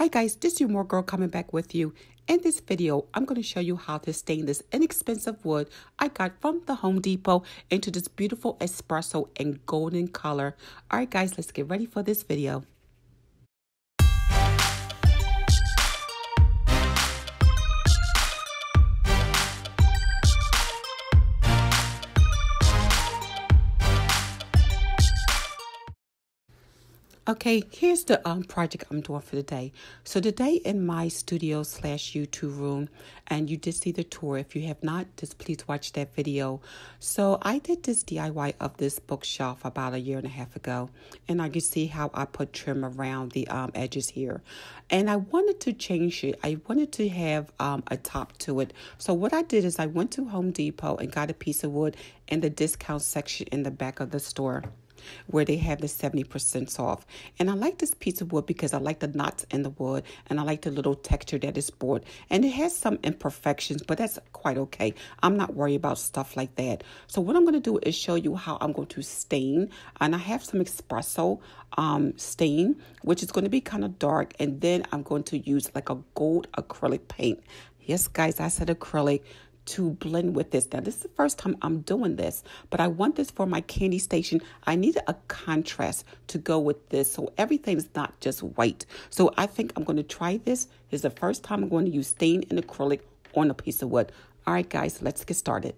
Hi guys, this is Mooregirl coming back with you. In this video, I'm going to show you how to stain this inexpensive wood I got from the Home Depot into this beautiful espresso and golden color. All right guys, let's get ready for this video. Okay, here's the project I'm doing for today. So today in my studio slash YouTube room, and you did see the tour. If you have not, just please watch that video. So I did this DIY of this bookshelf about a year and a half ago. And I can see how I put trim around the edges here. And I wanted to change it. I wanted to have a top to it. So what I did is I went to Home Depot and got a piece of wood in the discount section in the back of the store, where they have the 70% off. And I like this piece of wood because I like the knots in the wood and I like the little texture that is board. And it has some imperfections, but that's quite okay. I'm not worried about stuff like that. So what I'm going to do is show you how I'm going to stain. And I have some espresso stain, which is going to be kind of dark. And then I'm going to use like a gold acrylic paint. Yes, guys, I said acrylic, to blend with this. Now, this is the first time I'm doing this, but I want this for my candy station. I needed a contrast to go with this, so everything's not just white. So I think I'm going to try this. This is the first time I'm going to use stain and acrylic on a piece of wood. All right, guys, let's get started.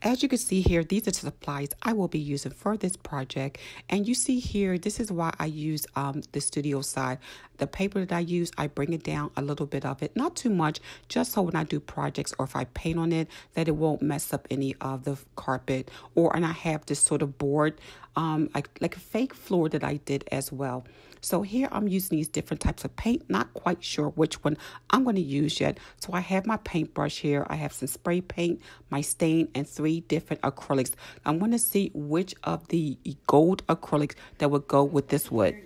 As you can see here, these are supplies I will be using for this project. And you see here, this is why I use the studio side. The paper that I use, I bring it down a little bit of it, not too much, just so when I do projects or if I paint on it, that it won't mess up any of the carpet. And I have this sort of board, like a fake floor that I did as well. So here I'm using these different types of paint, not quite sure which one I'm going to use yet. So I have my paintbrush here. I have some spray paint, my stain, and three different acrylics. I'm going to see which of the gold acrylics that would go with this wood.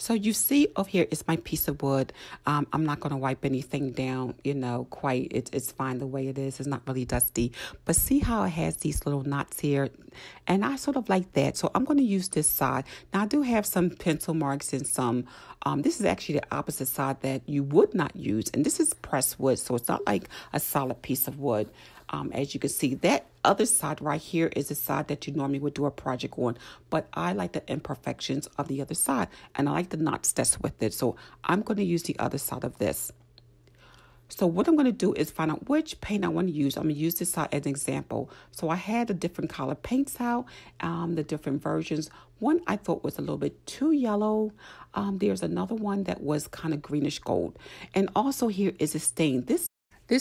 So you see over here is my piece of wood. I'm not going to wipe anything down, you know, quite. It's fine the way it is. It's not really dusty. But see how it has these little knots here? And I sort of like that. So I'm going to use this side. Now, I do have some pencil marks and some. This is actually the opposite side that you would not use. And this is pressed wood, so it's not like a solid piece of wood. As you can see, that other side right here is the side that you normally would do a project on. But I like the imperfections of the other side, and I like the knots that's with it. So I'm going to use the other side of this. So what I'm going to do is find out which paint I want to use. I'm going to use this side as an example. So I had the different color paints out, the different versions. One I thought was a little bit too yellow. There's another one that was kind of greenish gold. And also here is a stain. This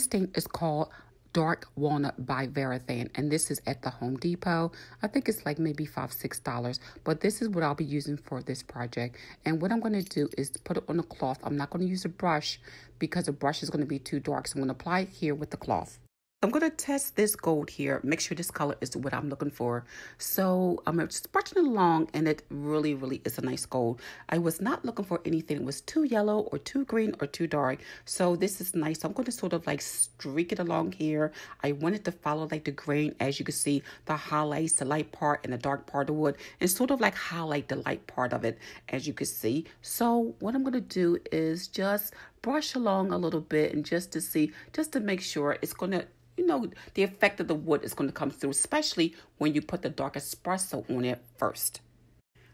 stain is called Dark Walnut by Varathane, and this is at the Home Depot. I think it's like maybe $5–6, but this is what I'll be using for this project. And what I'm going to do is put it on a cloth. I'm not going to use a brush because the brush is going to be too dark, so I'm going to apply it here with the cloth. I'm going to test this gold here, make sure this color is what I'm looking for. So I'm just brushing it along, and it really, really is a nice gold. I was not looking for anything that was too yellow or too green or too dark. So this is nice. I'm going to sort of like streak it along here. I wanted to follow like the grain, as you can see, the highlights, the light part and the dark part of the wood, and sort of like highlight the light part of it, as you can see. So what I'm going to do is just brush along a little bit, and just to make sure it's going to, you know, the effect of the wood is going to come through, especially when you put the dark espresso on it first.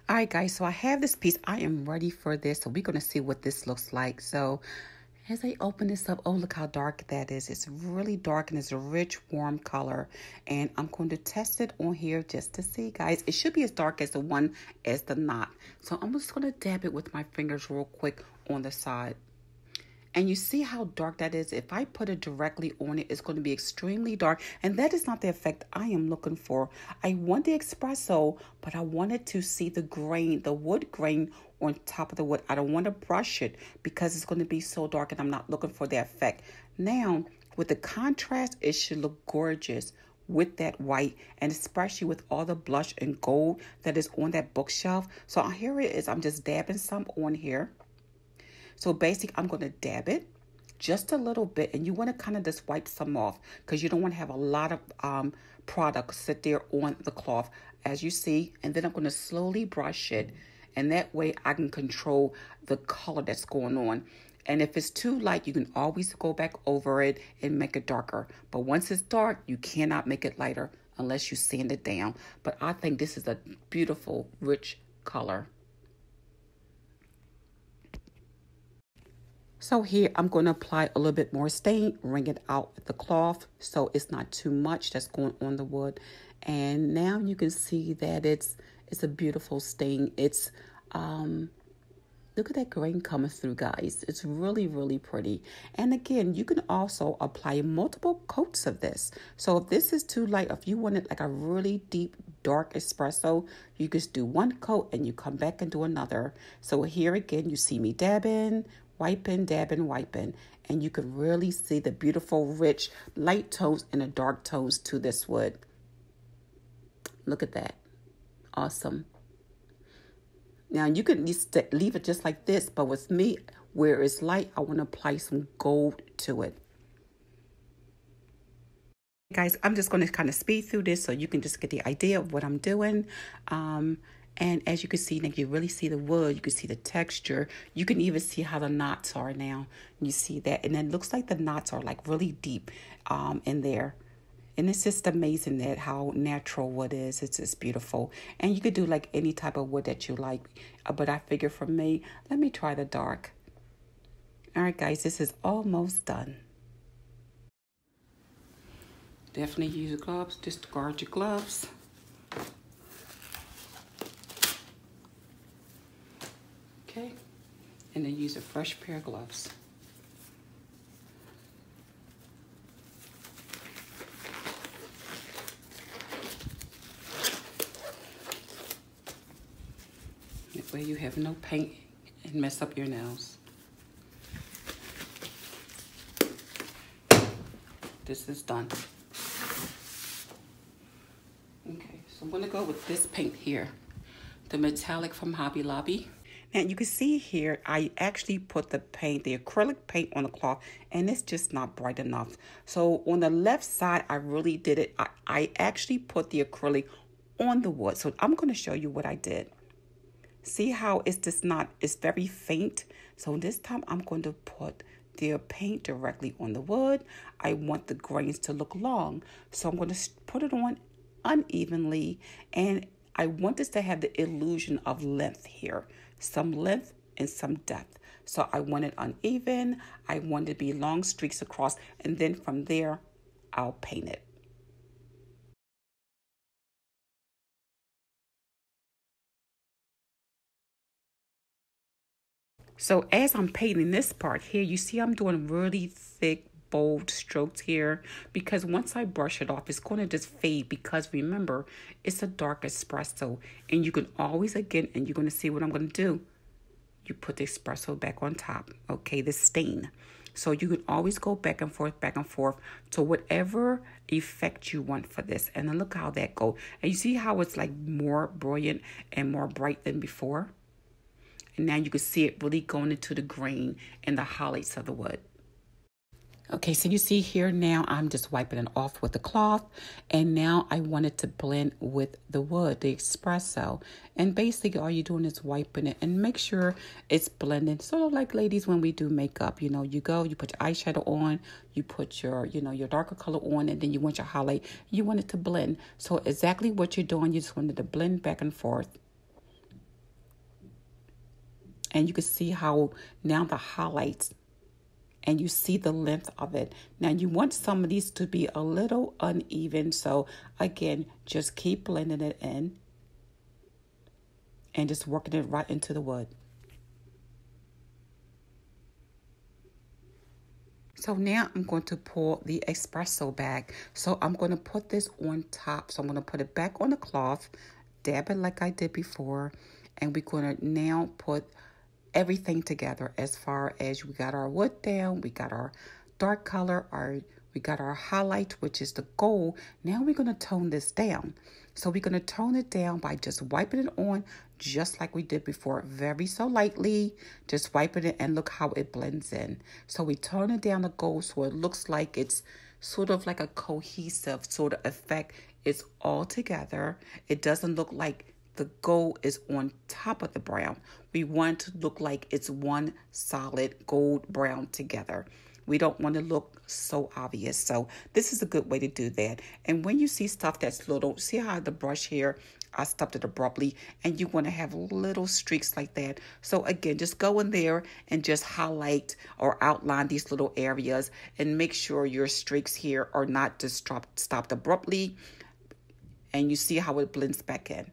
All right, guys, so I have this piece. I am ready for this, so we're going to see what this looks like. So as I open this up, oh, look how dark that is. It's really dark, and it's a rich, warm color. And I'm going to test it on here just to see, guys. It should be as dark as the one as the knot. So I'm just going to dab it with my fingers real quick on the side. And you see how dark that is. If I put it directly on it, it's going to be extremely dark. And that is not the effect I am looking for. I want the espresso, but I wanted to see the grain, the wood grain on top of the wood. I don't want to brush it because it's going to be so dark, and I'm not looking for that effect. Now, with the contrast, it should look gorgeous with that white, and especially with all the blush and gold that is on that bookshelf. So here it is. I'm just dabbing some on here. So basically, I'm going to dab it just a little bit, and you want to kind of just wipe some off because you don't want to have a lot of product sit there on the cloth, as you see. And then I'm going to slowly brush it, and that way I can control the color that's going on. And if it's too light, you can always go back over it and make it darker. But once it's dark, you cannot make it lighter unless you sand it down. But I think this is a beautiful, rich color. So here I'm going to apply a little bit more stain, wring it out with the cloth so it's not too much that's going on the wood. And now you can see that it's a beautiful stain. It's look at that grain coming through, guys. It's really, really pretty. And again, you can also apply multiple coats of this. So if this is too light, if you want it like a really deep, dark espresso, you just do one coat and you come back and do another. So here again, you see me dabbing, wiping, dabbing, wiping. And you can really see the beautiful, rich, light tones and the dark tones to this wood. Look at that. Awesome. Now, you can leave it just like this, but with me, where it's light, I want to apply some gold to it. Guys, I'm just going to kind of speed through this so you can just get the idea of what I'm doing. And as you can see, you really see the wood. You can see the texture. You can even see how the knots are now. You see that. And it looks like the knots are like really deep in there. And it's just amazing that how natural wood is. It's just beautiful. And you could do like any type of wood that you like. But I figure for me, let me try the dark. All right, guys, this is almost done. Definitely use your gloves. Just guard your gloves. Okay. And then use a fresh pair of gloves. Where you have no paint and mess up your nails. This is done. Okay, so I'm gonna go with this paint here, the metallic from Hobby Lobby. Now you can see here, I actually put the paint, the acrylic paint on the cloth, and it's just not bright enough. So on the left side, I really did it. I actually put the acrylic on the wood. So I'm gonna show you what I did. See how it's just not, it's very faint. So this time I'm going to put the paint directly on the wood. I want the grains to look long. So I'm going to put it on unevenly. And I want this to have the illusion of length here. Some length and some depth. So I want it uneven. I want it to be long streaks across. And then from there, I'll paint it. So as I'm painting this part here, you see I'm doing really thick, bold strokes here because once I brush it off, it's going to just fade because remember, it's a dark espresso and you can always again, and you're going to see what I'm going to do. You put the espresso back on top, okay, the stain. So you can always go back and forth to whatever effect you want for this. And then look how that goes. And you see how it's like more brilliant and more bright than before? And now you can see it really going into the grain and the highlights of the wood. Okay, so you see here now I'm just wiping it off with the cloth. And now I want it to blend with the wood, the espresso. And basically all you're doing is wiping it and make sure it's blending. Sort of like ladies when we do makeup, you know, you go, you put your eyeshadow on, you put your, you know, your darker color on, and then you want your highlight. You want it to blend. So exactly what you're doing, you just want it to blend back and forth. And you can see how now the highlights and you see the length of it. Now you want some of these to be a little uneven. So again, just keep blending it in and just working it right into the wood. So now I'm going to pull the espresso back. So I'm going to put this on top. So I'm going to put it back on the cloth, dab it like I did before. And we're going to now put everything together as far as we got our wood down, we got our dark color, we got our highlight, which is the gold. Now we're going to tone this down. So we're going to tone it down by just wiping it on just like we did before, very so lightly, just wiping it and look how it blends in. So we tone it down the gold so it looks like it's sort of like a cohesive sort of effect. It's all together. It doesn't look like the gold is on top of the brown. We want to look like it's one solid gold brown together. We don't want to look so obvious. So this is a good way to do that. And when you see stuff that's little, see how the brush here, I stopped it abruptly, and you want to have little streaks like that. So again, just go in there and just highlight or outline these little areas and make sure your streaks here are not just stopped abruptly. And you see how it blends back in.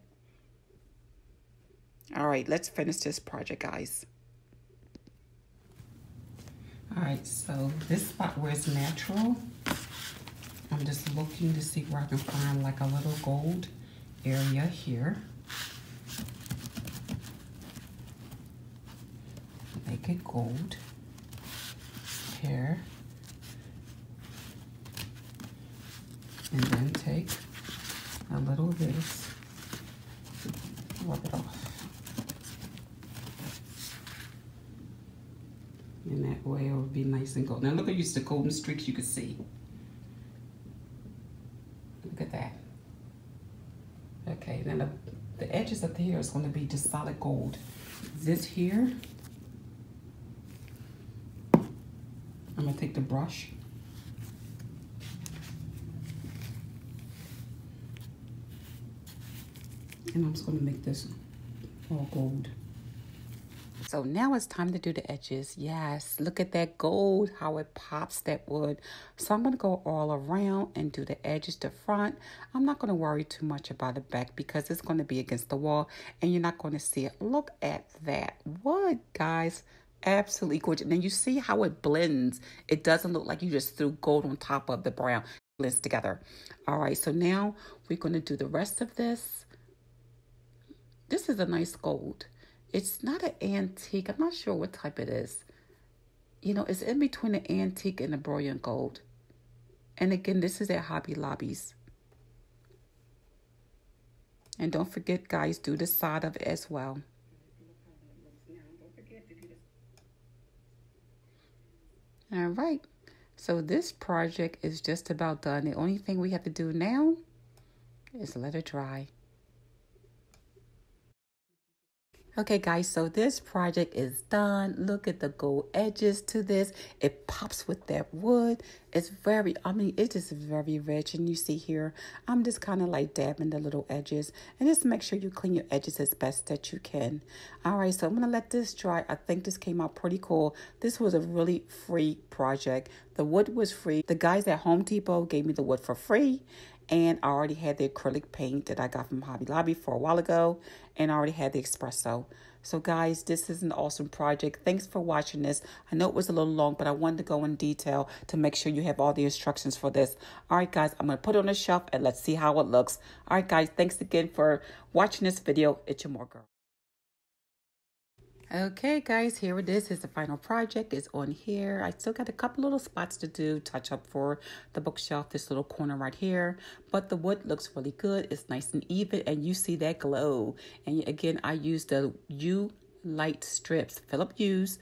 All right, let's finish this project, guys. All right, so this spot where it's natural, I'm just looking to see where I can find like a little gold area here. Make it gold here. And then take a little of this, rub it off. And that way it would be nice and gold. Now look, I used the golden streaks you can see. Look at that. Okay, now the edges up here is going to be just solid gold. This here, I'm going to take the brush. And I'm just going to make this all gold. So now it's time to do the edges. Yes, look at that gold, how it pops that wood. So I'm going to go all around and do the edges to front. I'm not going to worry too much about the back because it's going to be against the wall and you're not going to see it. Look at that wood, guys. Absolutely gorgeous. And then you see how it blends. It doesn't look like you just threw gold on top of the brown. It blends together. All right, so now we're going to do the rest of this. This is a nice gold. It's not an antique. I'm not sure what type it is. You know, it's in between the antique and the brilliant gold. And again, this is at Hobby Lobby's. And don't forget, guys, do the side of it as well. All right. So this project is just about done. The only thing we have to do now is let it dry. Okay, guys, so this project is done. Look at the gold edges to this. It pops with that wood. It's very, I mean, it's just very rich. And you see here, I'm just kind of like dabbing the little edges. And just make sure you clean your edges as best that you can. All right, so I'm going to let this dry. I think this came out pretty cool. This was a really free project. The wood was free. The guys at Home Depot gave me the wood for free. And I already had the acrylic paint that I got from Hobby Lobby for a while ago. And I already had the espresso. So guys, this is an awesome project. Thanks for watching this. I know it was a little long, but I wanted to go in detail to make sure you have all the instructions for this. All right, guys, I'm going to put it on the shelf and let's see how it looks. All right, guys, thanks again for watching this video. It's your Mooregirl. Okay, guys, here it is. Here's the final project. It's on here. I still got a couple little spots to do, touch up for the bookshelf, this little corner right here. But the wood looks really good. It's nice and even, and you see that glow. And again, I used the Hue light strips, Philips Hue's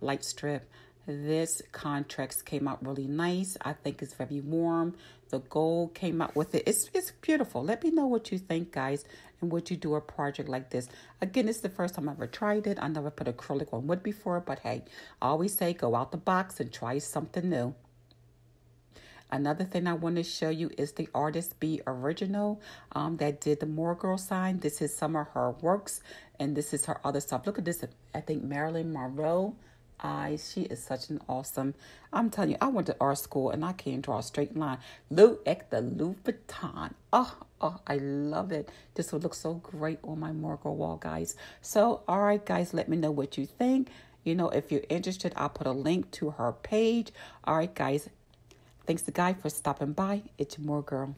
light strip. This contrast came out really nice. I think it's very warm. The gold came out with it. It's beautiful. Let me know what you think, guys, and would you do a project like this? Again, this is the first time I've ever tried it. I never put acrylic on wood before, but hey, I always say go out the box and try something new. Another thing I want to show you is the Artist Bee Original that did the Mooregirl sign. This is some of her works, and this is her other stuff. Look at this. I think Marilyn Monroe. She is such an awesome. I'm telling you, I went to art school and I can't draw a straight line. Look at the Louboutin. Oh, I love it. This will look so great on my Mooregirl wall, guys. So, all right, guys, let me know what you think. You know, if you're interested, I'll put a link to her page. All right, guys. Thanks to Guy for stopping by. It's your Mooregirl.